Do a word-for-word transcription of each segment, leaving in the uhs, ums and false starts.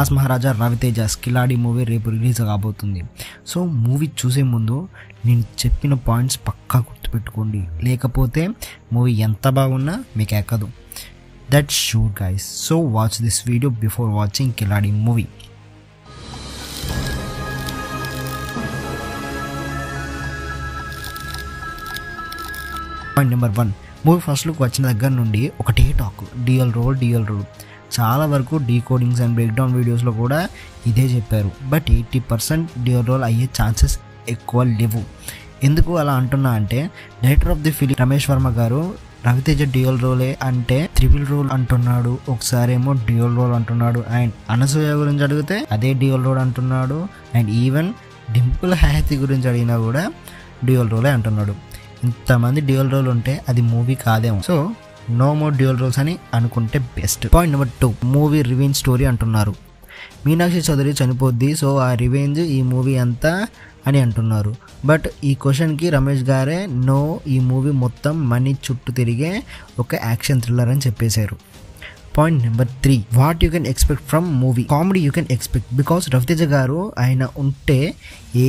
Mass Maharaja Ravi Teja Khiladi movie రేపు release కాబోతుంది. So movie చూసే ముందు నేను చెప్పిన పాయింట్స్ పక్కా గుర్తుపెట్టుకోండి, లేకపోతే మూవీ ఎంత బాగున్నా మీకు ఎక్కదు. That sure guys, so watch this video before watching Khiladi movie. Point number one, movie first look వచ్చిన దగ్గర నుండి ఒకటే talk, dual role dual role చాలా వరకు డీకోడింగ్స్ అండ్ బ్రేక్డౌన్ వీడియోస్లో కూడా ఇదే చెప్పారు. But eighty percent dual role అయ్యే ఛాన్సెస్ ఎక్కువ లేవు. ఎందుకు అలా అంటున్నా అంటే director of the film Ramesh Varma garu Ravi Teja dual రోలే అంటే త్రిబుల్ రోల్ అంటున్నాడు, ఒకసారి ఏమో డ్యూయల్ రోల్ అంటున్నాడు, అండ్ అనసూయ గురించి అడిగితే అదే డ్యూయల్ రోల్ అంటున్నాడు, అండ్ ఈవెన్ డింపుల్ హయాతి గురించి అడిగినా కూడా డ్యూయల్ రోలే అంటున్నాడు. ఇంతమంది డ్యూయల్ రోల్ ఉంటే అది మూవీ కాదేమో. So no more dual roles అని అనుకుంటే best. Point number two, movie revenge story అంటున్నారు. మీనాక్షి చౌదరి చనిపోద్ది, సో ఆ రివెంజ్ ఈ మూవీ అంతా అని అంటున్నారు. బట్ ఈ క్వశ్చన్కి రమేష్ గారే నో, ఈ మూవీ మొత్తం మనీ చుట్టూ తిరిగే ఒక యాక్షన్ థ్రిల్లర్ అని చెప్పేశారు. Point number three, what you can expect from movie, comedy you can expect, because Ravi Teja garu ఆయన ఉంటే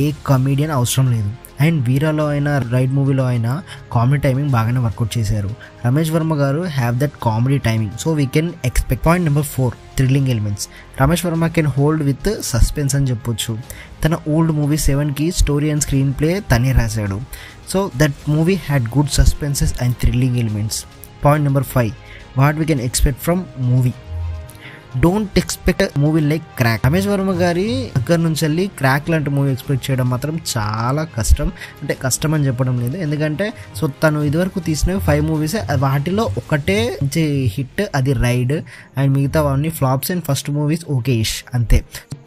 ఏ కామెడియన్ అవసరం లేదు. అండ్ వీరాలో అయినా రైడ్ మూవీలో అయినా కామెడీ టైమింగ్ బాగానే వర్కౌట్ చేశారు. Ramesh Varma garu have that comedy timing, so we can expect. Point number four, thrilling elements, Ramesh Varma can hold with suspense అని చెప్పొచ్చు. తన ఓల్డ్ మూవీ సెవెన్కి స్టోరీ అండ్ స్క్రీన్ ప్లే తనే రాశాడు, so that movie had good suspenses and thrilling elements. Point number five, what we can expect from movie, don't expect a movie like crack. Ramesh Varma గారి దగ్గర నుంచి వెళ్ళి క్రాక్ లాంటి movie expect చేయడం మాత్రం చాలా కష్టం. అంటే కష్టం అని చెప్పడం లేదు, ఎందుకంటే సో తను ఇదివరకు తీసిన ఫైవ్ మూవీస్ వాటిలో ఒకటే మంచి హిట్, అది రైడ్, అండ్ మిగతా అన్ని flops and first movies okay ish అంతే.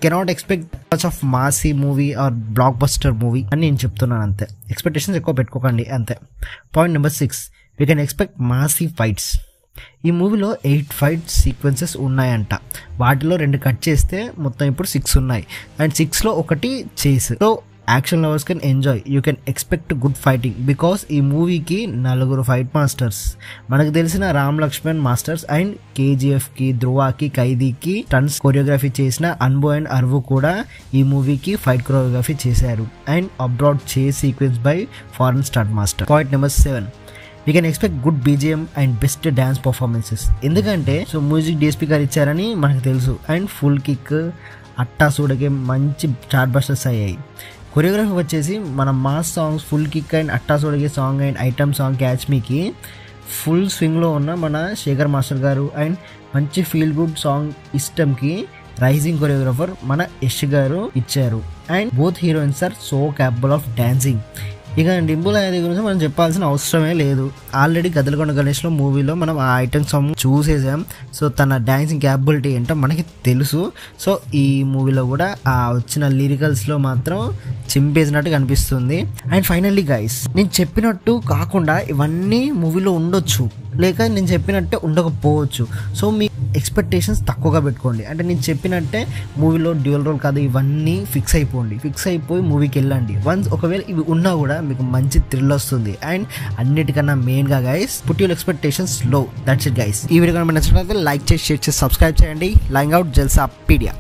Cannot expect much of massy movie or blockbuster movie అని నేను చెప్తున్నాను అంతే. ఎక్స్పెక్టేషన్స్ ఎక్కువ పెట్టుకోకండి అంతే. Point number six, we can expect massy fights. ఈ మూవీలో ఎయిట్ ఫైట్ సీక్వెన్సెస్ ఉన్నాయంట, వాటిలో రెండు కట్ చేస్తే మొత్తం ఇప్పుడు సిక్స్ ఉన్నాయి, అండ్ సిక్స్లో ఒకటి chase. So action lovers can enjoy, you can expect good fighting, because ఈ మూవీకి నలుగురు ఫైట్ మాస్టర్స్, మనకు తెలిసిన రామ్ లక్ష్మణ్ మాస్టర్స్, అండ్ కేజీఎఫ్కి ధ్రువాకి ఖైదీకి టన్స్ కొరియోగ్రఫీ చేసిన అన్బో అండ్ అర్వు కూడా ఈ మూవీకి ఫైట్ కొరియోగ్రఫీ చేశారు, and abroad chase sequence by foreign star master. Point number seven, we can expect good BGM and best dance performances. ఎందుకంటే సో మ్యూజిక్ డిఎస్పీ గారు ఇచ్చారని మనకు తెలుసు, అండ్ ఫుల్ కిక్ అట్టా సూడకే మంచి చార్ట్ బస్టర్స్ అయ్యాయి. కొరియోగ్రఫీ వచ్చేసి మన mass songs full kick and అట్టా సూడకే song and item song catch మీకి ఫుల్ స్వింగ్లో ఉన్న మన శేఖర్ మాస్టర్ గారు, అండ్ మంచి ఫీల్ గుడ్ సాంగ్ ఇష్టంకి రైజింగ్ కొరియోగ్రాఫర్ మన యష్ గారు ఇచ్చారు, and both heroines are so capable of dancing. ఇక డింపుల్ హయాతి గురించి మనం చెప్పాల్సిన అవసరమే లేదు, ఆల్రెడీ గద్దలకొండ గణేష్లో మూవీలో మనం ఆ ఐటమ్ సాంగ్ చూసేసాం, సో తన డ్యాన్సింగ్ క్యాపబిలిటీ ఏంటో మనకి తెలుసు. సో ఈ మూవీలో కూడా ఆ వచ్చిన లిరికల్స్లో మాత్రం చింపేసినట్టు కనిపిస్తుంది. అండ్ ఫైనల్లీ గైస్, నేను చెప్పినట్టు కాకుండా ఇవన్నీ మూవీలో ఉండొచ్చు, లేక నేను చెప్పినట్టే ఉండకపోవచ్చు. సో మీ ఎక్స్పెక్టేషన్స్ తక్కువగా పెట్టుకోండి, అంటే నేను చెప్పినట్టే మూవీలో డ్యూయల్ రోల్ కాదు ఇవన్నీ ఫిక్స్ అయిపోండి, ఫిక్స్ అయిపోయి మూవీకి వెళ్ళండి. వన్స్ ఒకవేళ ఇవి ఉన్నా కూడా మీకు మంచి థ్రిల్ వస్తుంది. అండ్ అన్నిటికన్నా మెయిన్గా guys, put your expectations low. That's it guys. ఈ వీడియో కనుక నచ్చినట్లయితే లైక్ చేసి షేర్ చేసి సబ్స్క్రైబ్ చేయండి. లైంగ్ అవుట్ జల్సాపీడియా.